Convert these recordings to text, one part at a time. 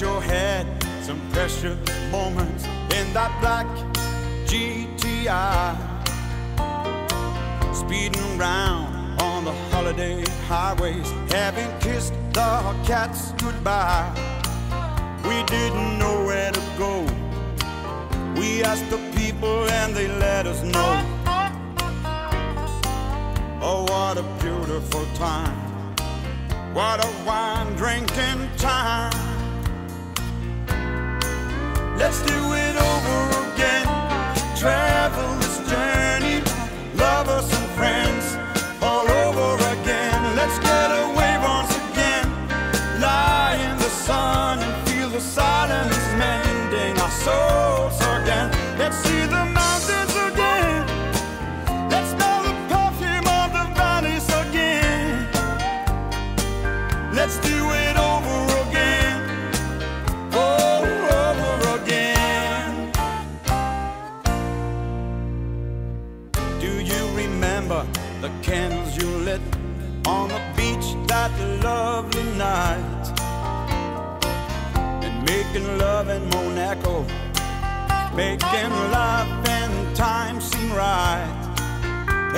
wish you had some precious moments in that black GTI, speeding round on the holiday highways, having kissed the cats goodbye. We didn't know where to go. We asked the people and they let us know. Oh, what a beautiful time, what a wine drinking time. Let's do it over again, travel this journey, lovers and friends all over again. Let's get away once again, lie in the sun and feel the silence mending our souls again. Let's see the mountains again, let's smell the perfume of the valleys again. Let's do it over again. The candles you lit on the beach that lovely night, and making love in Monaco, making life and time seem right.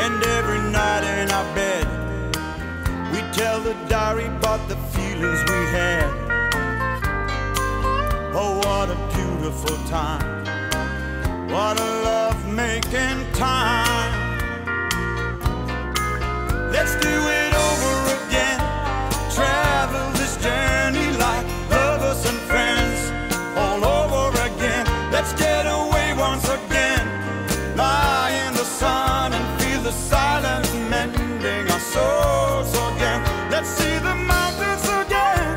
And every night in our bed we tell the diary about the feelings we had. Oh, what a beautiful time, what a love-making time. Let's do it over again, travel this journey like lovers and friends all over again. Let's get away once again, lie in the sun and feel the silence mending our souls again. Let's see the mountains again,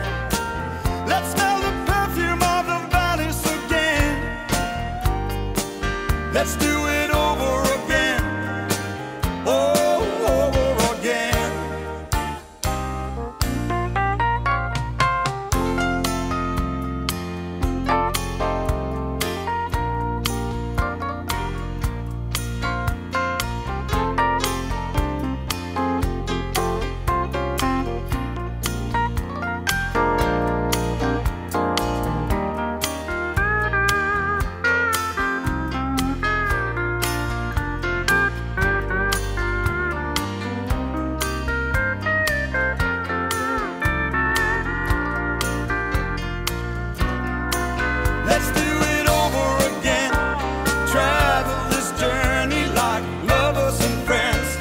let's smell the perfume of the valleys again. Let's do it over again, oh, over. Let's do it over again, travel this journey like lovers and friends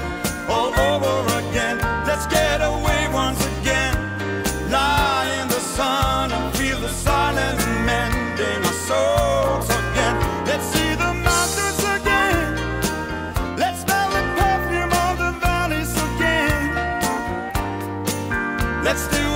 all over again. Let's get away once again, lie in the sun and feel the silence mending our souls again. Let's see the mountains again, let's smell the perfume of the valleys again. Let's do